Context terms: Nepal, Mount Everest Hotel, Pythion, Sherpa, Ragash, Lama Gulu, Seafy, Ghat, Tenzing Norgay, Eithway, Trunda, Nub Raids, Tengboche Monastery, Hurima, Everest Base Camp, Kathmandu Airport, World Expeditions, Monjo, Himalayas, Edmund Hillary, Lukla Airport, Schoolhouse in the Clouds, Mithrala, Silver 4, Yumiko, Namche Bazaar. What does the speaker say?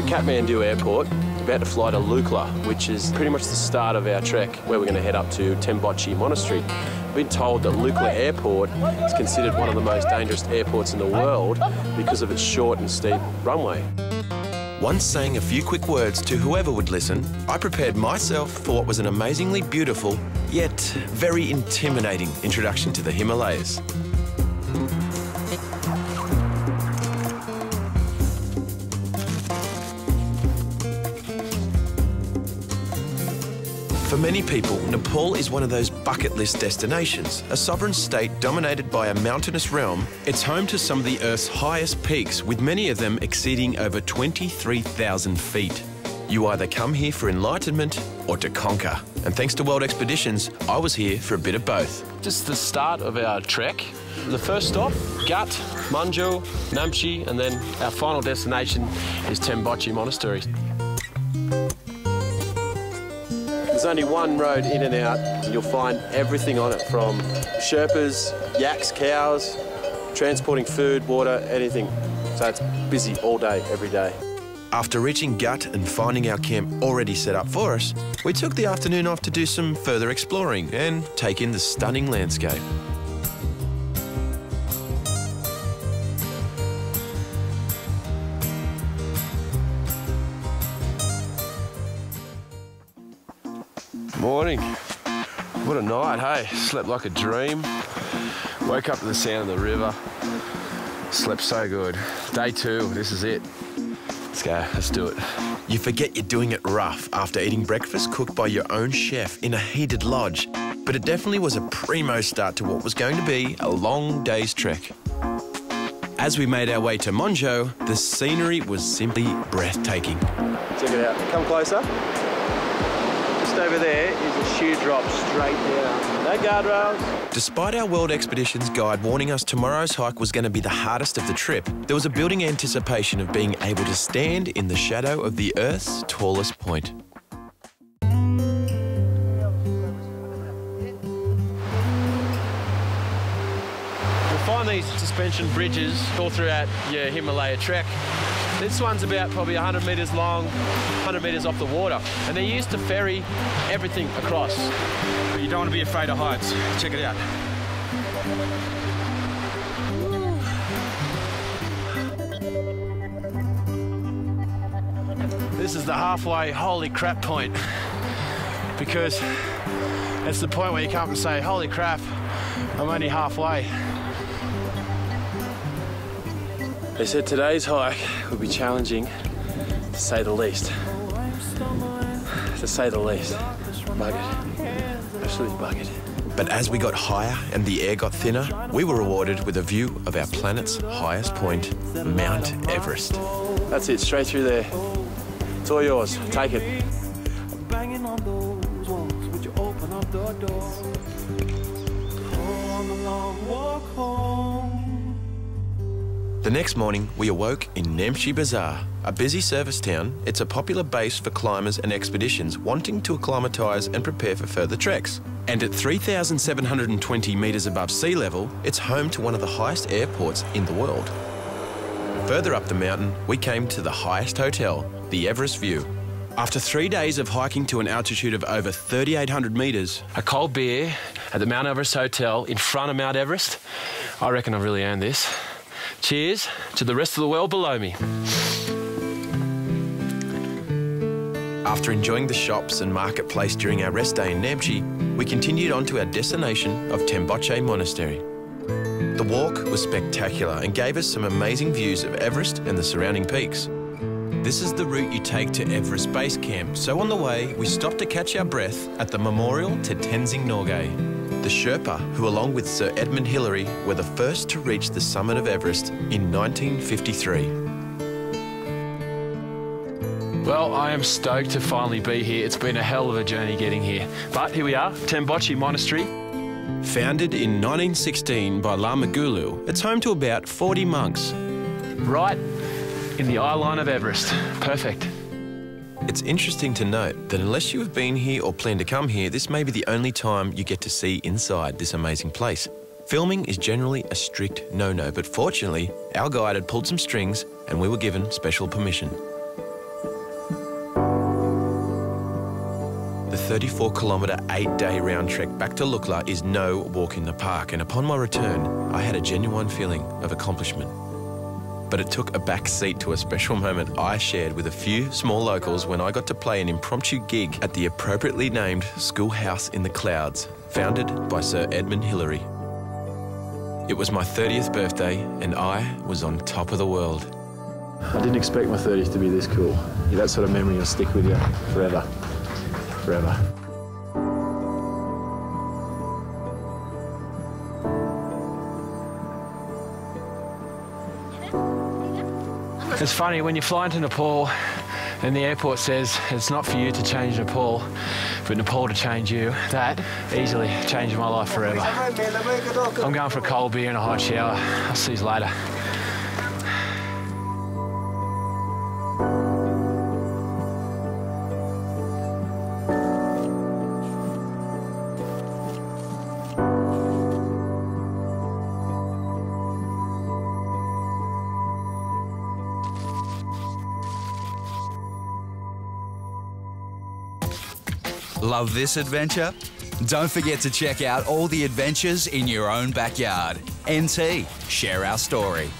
we're at Kathmandu Airport, about to fly to Lukla, which is pretty much the start of our trek, where we're going to head up to Tengboche Monastery. We've been told that Lukla Airport is considered one of the most dangerous airports in the world because of its short and steep runway. Once saying a few quick words to whoever would listen, I prepared myself for what was an amazingly beautiful, yet very intimidating introduction to the Himalayas. For many people, Nepal is one of those bucket list destinations. A sovereign state dominated by a mountainous realm, it's home to some of the Earth's highest peaks, with many of them exceeding over 23,000 feet. You either come here for enlightenment or to conquer. And thanks to World Expeditions, I was here for a bit of both. Just the start of our trek. The first stop, Ghat, Manju, Namche, and then our final destination is Tengboche Monastery. There's only one road in and out, and you'll find everything on it, from Sherpas, yaks, cows, transporting food, water, anything. So it's busy all day, every day. After reaching Ghat and finding our camp already set up for us, we took the afternoon off to do some further exploring and take in the stunning landscape. Morning. What a night, hey? Slept like a dream. Woke up to the sound of the river. Slept so good. Day two, this is it. Let's go, let's do it. You forget you're doing it rough after eating breakfast cooked by your own chef in a heated lodge, but it definitely was a primo start to what was going to be a long day's trek. As we made our way to Monjo, the scenery was simply breathtaking. Check it out, come closer. Over there is a sheer drop straight down. No guardrails. Despite our World Expeditions guide warning us tomorrow's hike was going to be the hardest of the trip, there was a building anticipation of being able to stand in the shadow of the Earth's tallest point. You'll find these suspension bridges all throughout your Himalaya trek. This one's about probably 100 metres long, 100 metres off the water, and they're used to ferry everything across. But you don't want to be afraid of heights. Check it out. This is the halfway holy crap point, because it's the point where you come and say, holy crap, I'm only halfway. They said today's hike would be challenging, to say the least. To say the least. Buggered. Absolutely buggered. But as we got higher and the air got thinner, we were rewarded with a view of our planet's highest point, Mount Everest. That's it, straight through there. It's all yours. Take it. Banging on those walls, would you open up the door? On the long walk home. The next morning, we awoke in Namche Bazaar, a busy service town. It's a popular base for climbers and expeditions wanting to acclimatise and prepare for further treks. And at 3,720 metres above sea level, it's home to one of the highest airports in the world. Further up the mountain, we came to the highest hotel, the Everest View. After 3 days of hiking to an altitude of over 3,800 metres, a cold beer at the Mount Everest Hotel in front of Mount Everest, I reckon I've really earned this. Cheers to the rest of the world below me. After enjoying the shops and marketplace during our rest day in Namche, we continued on to our destination of Tengboche Monastery. The walk was spectacular and gave us some amazing views of Everest and the surrounding peaks. This is the route you take to Everest Base Camp, so on the way, we stopped to catch our breath at the memorial to Tenzing Norgay, the Sherpa who, along with Sir Edmund Hillary, were the first to reach the summit of Everest in 1953. Well, I am stoked to finally be here. It's been a hell of a journey getting here. But here we are, Tengboche Monastery. Founded in 1916 by Lama Gulu, it's home to about 40 monks. Right in the eye line of Everest. Perfect. It's interesting to note that unless you have been here or plan to come here, this may be the only time you get to see inside this amazing place. Filming is generally a strict no-no, but fortunately, our guide had pulled some strings and we were given special permission. 34-kilometre, 8-day round trek back to Lukla is no walk in the park, and upon my return, I had a genuine feeling of accomplishment. But it took a back seat to a special moment I shared with a few small locals when I got to play an impromptu gig at the appropriately named Schoolhouse in the Clouds, founded by Sir Edmund Hillary. It was my 30th birthday and I was on top of the world. I didn't expect my 30th to be this cool. That sort of memory will stick with you forever, forever. It's funny, when you're flying to Nepal and the airport says it's not for you to change Nepal, but Nepal to change you, that easily changed my life forever. I'm going for a cold beer and a hot shower. I'll see you later. Love this adventure? Don't forget to check out all the adventures in your own backyard. NT, share our story.